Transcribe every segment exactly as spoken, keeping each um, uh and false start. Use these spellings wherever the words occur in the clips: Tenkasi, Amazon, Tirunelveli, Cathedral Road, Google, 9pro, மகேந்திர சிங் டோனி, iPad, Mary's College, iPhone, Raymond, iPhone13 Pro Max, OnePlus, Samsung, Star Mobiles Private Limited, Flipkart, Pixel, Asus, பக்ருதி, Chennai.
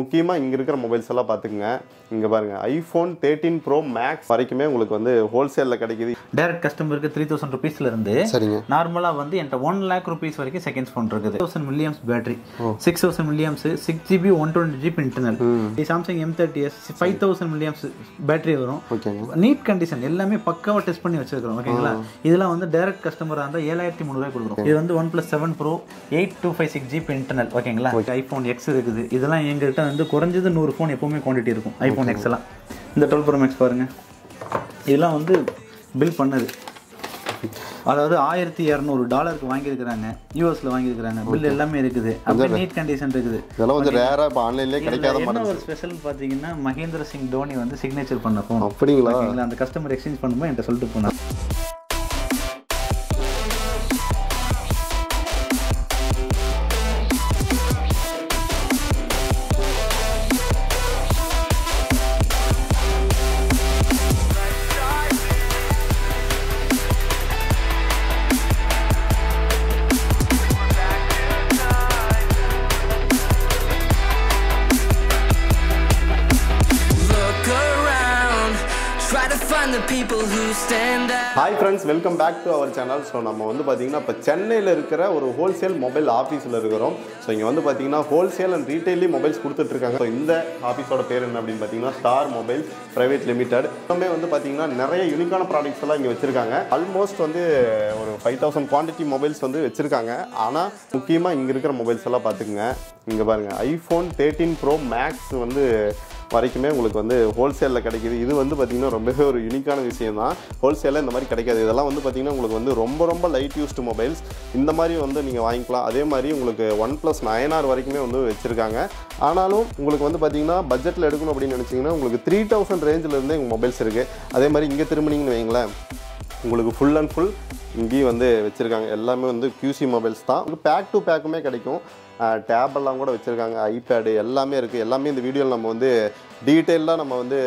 முக்கியமா இங்க இருக்கிற மொபைல்ஸ் எல்லாம் பாத்துங்க இங்க பாருங்க iPhone thirteen Pro Max வரைக்குமே உங்களுக்கு வந்து ஹோல்சேல்ல கிடைக்குது டைரக்ட் கஸ்டமருக்கு three thousand ரூபாய்ல இருந்து நார்மலா வந்து என்கிட்ட one lakh ரூபாய் வரைக்கும் செகண்ட்ஸ் ஃபோன் இருக்குது one thousand mAh battery six thousand mAh six G B one twenty G B internal இந்த Samsung M thirty S five thousand mAh battery வரும் நீட் கண்டிஷன் எல்லாமே பக்காவா டெஸ்ட் பண்ணி வச்சிருக்கோம் ஓகேங்களா இதெல்லாம் வந்து டைரக்ட் கஸ்டமரா இருந்தா seven thousand three hundred ரூபாய் கொடுக்குறோம் இது வந்து OnePlus seven Pro eight two five six G B internal ஓகேங்களா iPhone X இருக்குது இதெல்லாம் எங்க வந்து குறஞ்சது one hundred ஃபோன் எப்பவுமே குவாண்டிட்டி இருக்கும் iPhone X எல்லாம் இந்த twelve Pro Max பாருங்க இதெல்லாம் வந்து பில் பண்ணது அதாவது twelve hundred டாலருக்கு வாங்கி இருக்காங்க யுஎஸ்ல வாங்கி இருக்காங்க பில் எல்லாமே இருக்குது அப்ப நீட் கண்டிஷன் இருக்குது இதெல்லாம் வந்து ரேரா இப்ப ஆன்லைன்லயே கிடைக்காத மாதிரி என்ன ஒரு ஸ்பெஷல் பாத்தீங்கன்னா மகேந்திர சிங் தோனி வந்து சிக்னேச்சர் பண்ண ஃபோன் அப்படிங்களா அந்த கஸ்டமர் எக்ஸ்சேஞ்ச் பண்ணும்போது என்கிட்ட சொல்லிட்டு போனாங்க Hi friends, welcome back to our channel. So, we are looking at Chennai wholesale mobile office. So, we are looking at wholesale and retail mobiles. So, this office is Star Mobiles Private Limited. We are looking at many unique products. Almost five thousand quantity mobiles. But, we are looking at the mobiles. iPhone thirteen Pro Max. வரைக்குமே உங்களுக்கு வந்து ஹோல்சேல்ல கிடைக்குது இது வந்து பாத்தீங்கன்னா ரொம்பவே ஒரு யூனிக்கான விஷயம் தான் ஹோல்சேல்ல இந்த மாதிரி கிடைக்காது இதெல்லாம் வந்து பாத்தீங்கன்னா உங்களுக்கு வந்து ரொம்ப ரொம்ப லைட் யூஸ்ட் மொபைல்ஸ் இந்த மாதிரி வந்து நீங்க வாங்கிக்கலாம் அதே மாதிரி உங்களுக்கு OnePlus nine R வரைக்குமே வந்து வெச்சிருக்காங்க ஆனாலும் உங்களுக்கு வந்து பாத்தீங்கன்னா பட்ஜெட்ல எடுக்கணும் அப்படி நினைச்சீங்கன்னா உங்களுக்கு three thousand ரேஞ்சில இருந்தே இங்க மொபைல்ஸ் இருக்கு அதே மாதிரி இங்க திரும்புனீங்கன்னு வைங்களே உங்களுக்கு full and full இங்க வந்து வெச்சிருக்காங்க எல்லாமே வந்து Q C மொபைல்ஸ் தான் உங்களுக்கு பேக் டு பேக்குமே கிடைக்கும் tab எல்லாம் கூட வெச்சிருக்காங்க iPad எல்லாமே இருக்கு எல்லாமே இந்த வீடியோல நம்ம வந்து டீடைலா நம்ம வந்து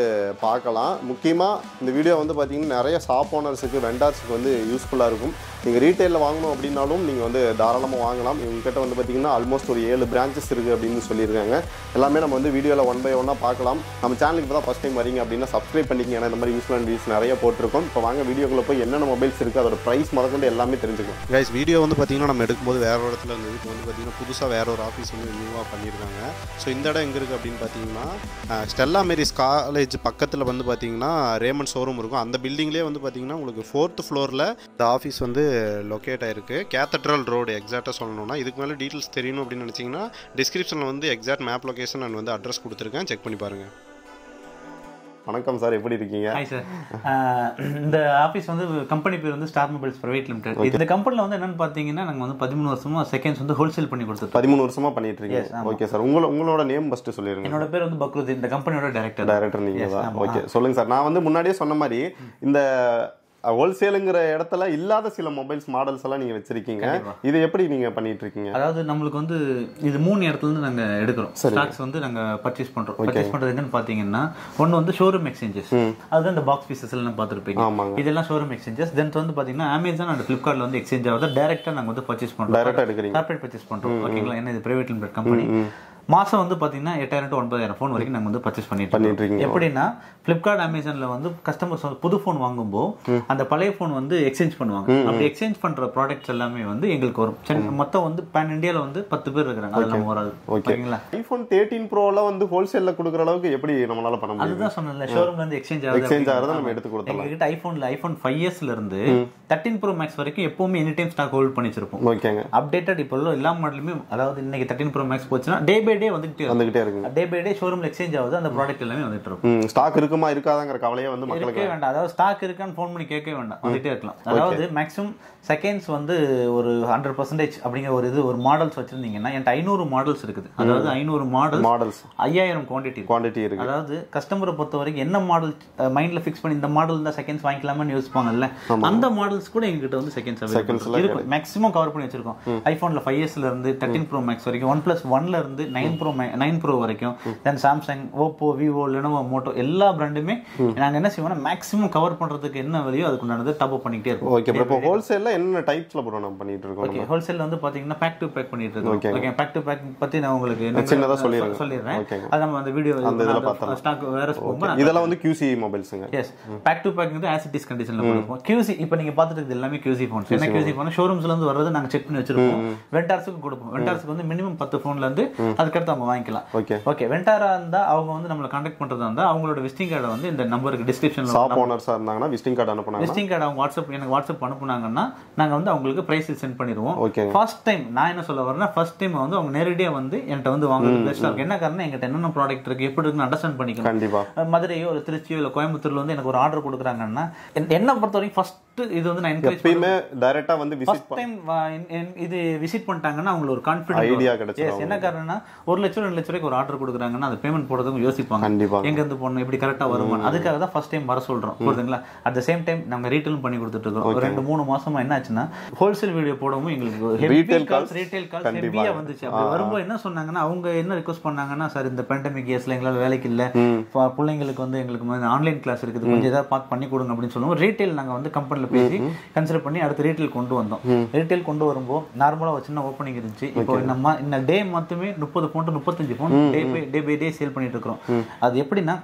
பார்க்கலாம் முக்கியமா இந்த வீடியோ வந்து பாத்தீங்கன்னா நிறைய ஷாப் ஓனர்ஸ்க்கு வெண்டர்ஸ்க்கு வந்து யூஸ்புல்லா இருக்கும் நீங்க ரீடைல்ல வாங்கணும் அப்படினாலும் நீங்க வந்து தாராளமா வாங்கலாம் இவங்க கிட்ட வந்து பாத்தீங்கன்னா ஆல்மோஸ்ட் ஒரு seven branches இருக்கு அப்படினு சொல்லிருக்காங்க எல்லாமே நம்ம வந்து வீடியோல one by one ஆ பார்க்கலாம் நம்ம சேனலுக்கு இப்பதான் first time வரீங்க அப்படினா subscribe பண்ணிக்கங்க இந்த மாதிரி யூஸ்புல்லான வீடியோஸ் நிறைய போட்டுறோம் இப்போ வாங்க வீடியோக்குள்ள போய் என்னென்ன மொபைல்ஸ் இருக்கு அதோட price மறக்கொண்டு எல்லாமே தெரிஞ்சுக்கலாம் गाइस வீடியோ வந்து பாத்தீங்கன்னா நம்ம எடுக்கும்போது வேற ஒரு இடத்துல இருந்தது இப்போ வந்து பாத்தீங்கன்னா புதுசா வேற ஒரு ஆபீஸ் வந்து நியூவா பண்ணிருக்காங்க சோ இந்த இடம் எங்க இருக்கு அப்படினு பாத்தீங்கன்னா Mary's College பக்கத்துல வந்து பாத்தீங்கன்னா Raymond showroom இருக்கும் அந்த பில்டிங்லயே வந்து பாத்தீங்கன்னா உங்களுக்கு fourth floorல the office வந்து லொகேட் ஆயிருக்கு Cathedral Road எக்ஸாக்ட்டா சொல்லணும்னா இதுக்கு மேல டீடைல்ஸ் தெரியணும் அப்படி நினைச்சீங்கன்னா டிஸ்கிரிப்ஷன்ல வந்து எக்ஸாக்ட் மேப் லொகேஷன் and வந்து அட்ரஸ் கொடுத்திருக்கேன் செக் பண்ணி பாருங்க வணக்கம் சார் எப்படி இருக்கீங்க ஹாய் சார் இந்த ஆபீஸ் வந்து கம்பெனி பேர் வந்து Star Mobiles Private Limited இந்த கம்பெனில வந்து என்னன்னு பாத்தீங்கன்னா நாங்க வந்து thirteen வருஷமா செகண்ட்ஸ் வந்து ஹோல்சேல் பண்ணி கொடுத்துட்டு thirteen வருஷமா பண்ணிட்டு இருக்கீங்க ஓகே சார் உங்க உங்களோட நேம் ஃபர்ஸ்ட் சொல்லிருங்க என்னோட பேர் வந்து பக்ருதி இந்த கம்பெனியோட டைரக்டர் டைரக்டர் நீங்க தான் ஓகே சொல்லுங்க சார் நான் வந்து முன்னாடியே சொன்ன மாதிரி இந்த ஹோல்சேல்ங்கற இடத்துல இல்லாத சில மொபைல்ஸ் மாடல்ஸ் எல்லாம் நீங்க வெச்சிருக்கீங்க இது எப்படி நீங்க பண்ணிட்டு இருக்கீங்க அதாவது நமக்கு வந்து இது மூணு இடத்துல இருந்து நாங்க எடுக்குறோம் ஸ்டாக்ஸ் வந்து நாங்க பர்சேஸ் பண்றோம் பர்சேஸ் பண்றது என்னன்னு பாத்தீங்கன்னா ஒன்னு வந்து ஷோரூம் எக்ஸ்சேஞ்சஸ் அதுதான் இந்த பாக்ஸ் பீசஸ் எல்லாம் பாத்துருப்பீங்க இதெல்லாம் ஷோரூம் எக்ஸ்சேஞ்சஸ் தென் வந்து பாத்தீங்கன்னா Amazon and Flipkartல வந்து எக்ஸ்சேஞ்ச் ஆகுது டைரக்டா நாங்க வந்து பர்சேஸ் பண்றோம் டைரக்டா எடுக்குறீங்க கார்ப்பரேட் பர்சேஸ் பண்றோம் ஓகேங்களா என்ன இது பிரைவேட் லிமிடெட் கம்பெனி மாசம் வந்து பாத்தீங்கன்னா எட்டாயிரம் டு ஒன்பதாயிரம் ஃபோன் வரைக்கும் நாங்க வந்து பர்ச்சேஸ் பண்ணிட்டு இருக்கோம் எப்படின்னா Flipkart Amazonல வந்து கஸ்டமர்ஸ் புது ஃபோன் வாங்கும்போது அந்த பழைய ஃபோன் வந்து எக்ஸ்சேஞ்ச் பண்ணுவாங்க அப்படி எக்ஸ்சேஞ்ச் பண்ற ப்ராடக்ட்ஸ் எல்லாமே வந்து எங்களுக்கு வரும் மொத்தம் வந்து பான் இந்தியால வந்து பத்து பேர் இருக்காங்க அதெல்லாம் ஒரு ஆள் ஓகேங்களா iPhone thirteen Proல வந்து ஹோல்சேல்ல கொடுக்குற அளவுக்கு எப்படி நம்மளால பண்ண முடியும் அதுதான் சொன்னேன்ல ஷோரூம்ல இருந்து எக்ஸ்சேஞ்ச் ஆகுது எக்ஸ்சேஞ்ச் ஆகுது நம்ம எடுத்து கொடுத்தலாம் எங்ககிட்ட iPhoneல iPhone five S ல இருந்து thirteen Pro Max வரைக்கும் எப்பவுமே எனி டைம் ஸ்டாக் ஹோல்ட் பண்ணி வச்சிருப்போம் ஓகேங்க அப்டேட்டட் இப்போ எல்லா மாடலுமே அதாவது இன்னைக்கு thirteen Pro Max போச்சுனா டே பை டே வந்துட்டே வந்துட்டே இருக்கு டே பை டே ஷோரூம்ல எக்ஸ்சேஞ்ச் ஆகுது அந்த ப்ராடக்ட் எல்லாமே வந்துட்டே இருக்கும் ஸ்டாக் இருக்குமா இருக்காதாங்கற கவலையே வந்து மக்களுக்கு வேண்டாம் அதாவது ஸ்டாக் இருக்கான்னு ஃபோன் பண்ணி கேட்கவே வேண்டாம் வந்துட்டே இருக்கலாம் அதாவது மேக்ஸிமம் செகண்ட்ஸ் வந்து ஒரு one hundred percent அப்படிங்க ஒரு இது ஒரு மாடல்ஸ் வச்சிருந்தீங்கன்னா என்கிட்ட five hundred மாடல்ஸ் இருக்குது அதாவது five hundred models models five thousand quantity quantity இருக்கு அதாவது கஸ்டமரை பொறுத்த வரைக்கும் என்ன மாடல் மைண்ட்ல ஃபிக்ஸ் பண்ணி இந்த மாடல்ல செகண்ட்ஸ் வாங்கலாம்னு யூஸ் பண்ணல அந்த மாடல்ஸ் கூட என்கிட்ட வந்து செகண்ட்ஸ் அவைலபிள் இருக்கு மேக்ஸिमम கவர் பண்ணி வச்சிருக்கோம் iPhoneல five S ல இருந்து thirteen Pro Max வரைக்கும் OnePlus one ல இருந்து nine Pro வரைக்கும், then Samsung, Oppo, Vivo, Lenovo, Moto எல்லா பிராண்டுமே நாங்க என்ன செய்வோம்னா மேக்ஸிமம் கவர் பண்றதுக்கு என்ன வேலையோ அதுக்கு உண்டானது டப் அப் பண்ணிட்டே இருக்கோம். ஓகே ப்ரோ, இப்போ ஹோல்சேல்ல என்ன டைப்ஸ்ல ப்ரோ நம்ம பண்ணிட்டு இருக்கோம்? ஓகே, ஹோல்சேல்ல வந்து பாத்தீங்கன்னா பேக் டு பேக் பண்ணிட்டு இருக்கோம். ஓகே, பேக் டு பேக் பத்தி நான் உங்களுக்கு என்ன சின்னதா சொல்லிறேன் சொல்லிறேன். அது நம்ம அந்த வீடியோ அந்த இதல பார்த்தோம். ஸ்டாக் வேற போகும்போது இதெல்லாம் வந்து Q C மொபைல்ஸ்ங்க. எஸ், பேக் டு பேக்ங்கிறது as it is conditionல போறோம். Q C இப்போ நீங்க பாத்துட்டு இருக்குது எல்லாமே Q C ஃபோன்ஸ். என்ன Q C ஃபோன்? ஷோரூம்ஸ்ல இருந்து வரது நாங்க செக் பண்ணி வச்சிருப்போம். வெண்டார்ஸ்க்கு கொடுப்போம். வெண்டார்ஸ்க்கு வந்து மினிமம் பத்து ஃபோன்ல இருந்து அதுக்கு அடுத்து அவங்க வாங்கிக்கலாம். ஓகே ஓகே, வெண்டாரா இருந்தா அவங்க வந்து நம்மள கான்டாக்ட் பண்றதா இருந்தா அவங்களோட விசிட்டிங் கார்டை வந்து இந்த நம்பருக்கு டிஸ்கிரிப்ஷன்ல ஷாப் ஓனர்ஸா இருந்தாங்கன்னா விசிட்டிங் கார்டு அனுப்புனாங்க. விசிட்டிங் கார்டு அவங்க வாட்ஸ்அப் எனக்கு வாட்ஸ்அப் அனுப்புனாங்கன்னா நாங்க வந்து அவங்களுக்கு பிரைஸ் சென்ட் பண்ணிடுவோம். ஃபர்ஸ்ட் டைம் நான் என்ன சொல்ல வரேன்னா ஃபர்ஸ்ட் டைம் வந்து அவங்க நேரடியா வந்து என்கிட்ட வந்து வாங்குறது பெஸ்டா இருக்கு. என்ன காரணம், என்கிட்ட என்னென்ன ப்ராடக்ட் இருக்கு எப்படி இருக்குன்னு அண்டர்ஸ்டாண்ட் பண்ணிக்கணும். கண்டிப்பா மதுரையோ இல்லை திருச்சியோ இல்லை கோயம்புத்தூர்ல வந்து எனக்கு ஒரு ஆர்டர் கொடுக்குறாங்கன்னா என்ன பொறுத்த வரைக்கும் ஃபர்ஸ்ட் இது வந்து நான் என்கரேஜ் பண்ணுவேன். டைரக்டா வந்து விசிட் டைம் இது விசிட் பண்ணிட்டாங்கன்னா அவங்களுக்கு ஒரு கான்ஃபிடன்ஸ் ஐடியா கிடைச்சிடும். என்ன காரணம்னா ஒரு லட்சம் ரெண்டு லட்சத்துக்கு ஒரு ஆர்டர் கொடுக்குறாங்கன்னா அது பேமெண்ட் போடுறதுக்கு யோசிப்பாங்க. எங்க இருந்து போறணும், எப்படி கரெக்ட்டா வருமா, அதுக்காக தான் ஃபர்ஸ்ட் டைம் வர சொல்றோம். புரியுதுங்களா? அட் தி சேம் டைம் நம்ம ரீட்டெயில் பண்ணி கொடுத்துட்டு இருக்கோம். ஒரு ரெண்டு மூணு மாசமா என்ன ஆச்சுன்னா ஹோல்சேல் வீடியோ போடுவோம், எங்களுக்கு ரீட்டெயில் கால்ஸ் ரீட்டெயில் கால்ஸ் ஹெவியா வந்துச்சு. அப்படி வரும்போது என்ன சொன்னாங்கன்னா அவங்க என்ன ரிக்வெஸ்ட் பண்ணாங்கன்னா, சார் இந்த pandemic இயர்ஸ்ல எங்களால வேலைக்கு இல்ல, பிள்ளைங்களுக்கு வந்து எங்களுக்கு ஆன்லைன் கிளாஸ் இருக்குது, கொஞ்சம் ஏதாவது பார்த்து பண்ணி கொடுங்க அப்படின்னு சொல்லுவோம். ரீட்டெயில் நாங்க வந்து கம்பெனி பேசி கன்சிடர் பண்ணி அடுத்து ரீட்டெயில் கொண்டு வந்தோம். ரீட்டெயில் கொண்டு வரும்போது நார்மலா ஒரு சின்ன ஓப்பனிங் இருந்துச்சு. இப்போ நம்ம இந்த டே மட்டுமே முப்பது போன் டு முப்பத்தஞ்சு phone day by day by day sale பண்ணிட்டு இருக்கிறோம். அது எப்படின்னா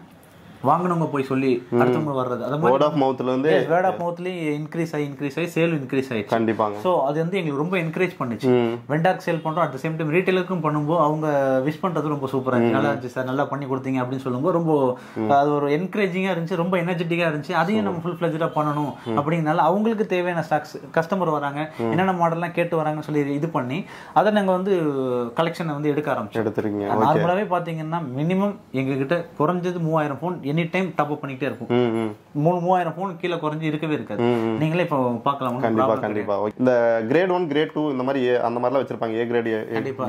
வாங்கணுங்க போய் சொல்லி அடுத்தவங்க வர்றது, அது மாதிரி வேர்ட் ஆஃப் மவுத்ல இருந்து வேர்ட் ஆஃப் மவுத்ல இன்கிரீஸ் ஆகி இன்கிரீஸ் ஆகி சேல் இன்கிரீஸ் ஆகி கண்டிப்பாங்க. சோ அது வந்து எங்களுக்கு ரொம்ப என்கரேஜ் பண்ணுச்சு. வெண்டார்க்கு சேல் பண்றோம், அட் தி சேம் டைம் ரீட்டைலுக்கும் பண்ணும்போது அவங்க விஷ் பண்றது ரொம்ப சூப்பரா இருந்துச்சு. நல்லா இருந்துச்சு சார், நல்லா பண்ணி கொடுத்தீங்க அப்படின்னு சொல்லும்போது ரொம்ப அது ஒரு என்கரேஜிங்கா இருந்துச்சு, ரொம்ப எனர்ஜெட்டிக்கா இருந்துச்சு. அதையும் நம்ம ஃபுல் ஃபிளஜ்டா பண்ணணும் அப்படிங்கறனால அவங்களுக்கு தேவையான ஸ்டாக்ஸ் கஸ்டமர் வராங்க, என்னென்ன மாடல்லாம் கேட்டு வராங்கன்னு சொல்லி இது பண்ணி அதை நாங்க வந்து கலெக்ஷனை வந்து எடுக்க ஆரம்பிச்சோம். எடுத்துறீங்க. நார்மலாவே பாத்தீங்கன்னா மினிமம் எங்ககிட்ட குறைஞ்சது மூவாயிரம் phone any time top up பண்ணிட்டே இருக்கும். மூணு மூவாயிரம் போன் கீழே குறைஞ்சி இருக்கவே இருக்காது. நீங்களே இப்போ பார்க்கலாம். கண்டிப்பா கண்டிப்பா இந்த கிரேட் ஒன் கிரேட் டூ இந்த மாதிரி அந்த மாதிரிலாம் வச்சிருப்பாங்க. ஏ கிரேட்